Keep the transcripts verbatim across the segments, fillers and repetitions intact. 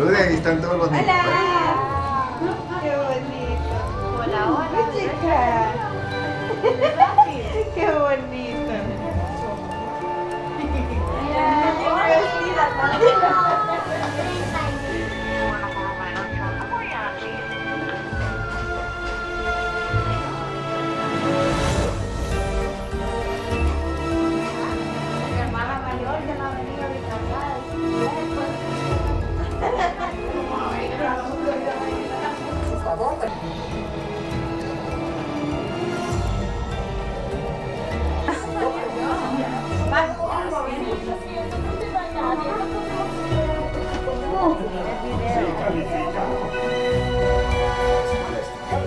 Saluden, ahí están todos los niños. ¡Hola! ¡Qué bonito! ¡Hola, hola! ¡Qué chica! ¡Qué bonito!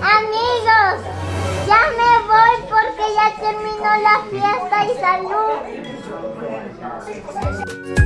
Amigos, ya me voy porque ya terminó la fiesta y salud.